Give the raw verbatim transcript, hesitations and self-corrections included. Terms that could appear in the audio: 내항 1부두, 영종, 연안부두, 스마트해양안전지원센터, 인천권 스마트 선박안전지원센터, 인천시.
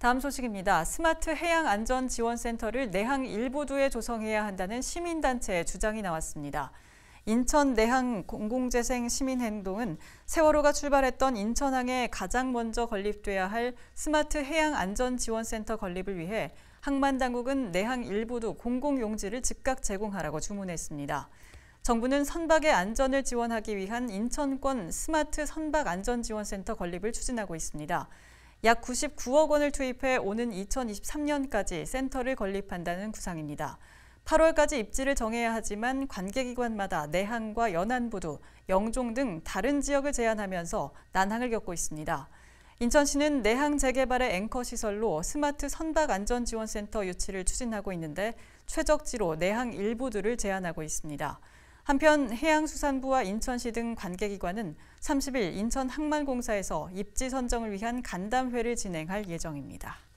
다음 소식입니다. 스마트 해양안전지원센터를 내항 일부두에 조성해야 한다는 시민단체의 주장이 나왔습니다. 인천 내항 공공재생 시민행동은 세월호가 출발했던 인천항에 가장 먼저 건립돼야 할 스마트 해양안전지원센터 건립을 위해 항만당국은 내항 일부두 공공용지를 즉각 제공하라고 주문했습니다. 정부는 선박의 안전을 지원하기 위한 인천권 스마트 선박안전지원센터 건립을 추진하고 있습니다. 약 구십구억 원을 투입해 오는 이천이십삼 년까지 센터를 건립한다는 구상입니다. 팔월까지 입지를 정해야 하지만 관계기관마다 내항과 연안부두, 영종 등 다른 지역을 제한하면서 난항을 겪고 있습니다. 인천시는 내항 재개발의 앵커 시설로 스마트 선박안전지원센터 유치를 추진하고 있는데 최적지로 내항 일부두를 제한하고 있습니다. 한편 해양수산부와 인천시 등 관계기관은 삼십일 인천항만공사에서 입지 선정을 위한 간담회를 진행할 예정입니다.